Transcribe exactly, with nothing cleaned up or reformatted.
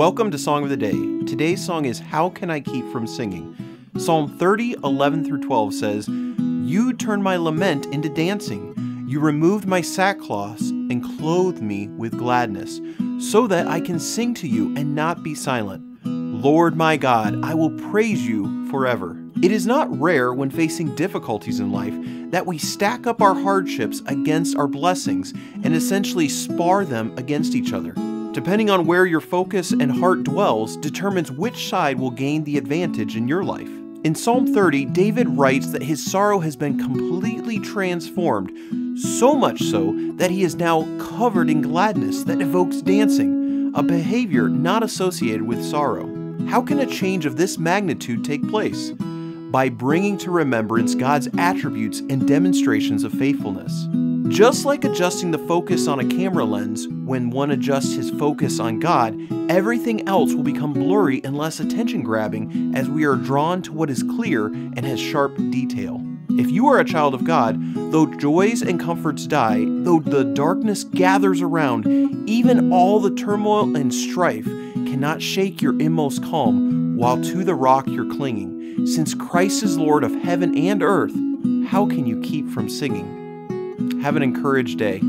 Welcome to Song of the Day. Today's song is How Can I Keep From Singing? Psalm thirty, eleven through twelve says, You turned my lament into dancing. You removed my sackcloth and clothed me with gladness, so that I can sing to you and not be silent. Lord my God, I will praise you forever. It is not rare when facing difficulties in life that we stack up our hardships against our blessings and essentially spar them against each other. Depending on where your focus and heart dwells determines which side will gain the advantage in your life. In Psalm thirty, David writes that his sorrow has been completely transformed, so much so that he is now covered in gladness that evokes dancing, a behavior not associated with sorrow. How can a change of this magnitude take place? By bringing to remembrance God's attributes and demonstrations of faithfulness. Just like adjusting the focus on a camera lens, when one adjusts his focus on God, everything else will become blurry and less attention-grabbing as we are drawn to what is clear and has sharp detail. If you are a child of God, though joys and comforts die, though the darkness gathers around, even all the turmoil and strife cannot shake your inmost calm while to the rock you're clinging. Since Christ is Lord of heaven and earth, how can you keep from singing? Have an encouraged day.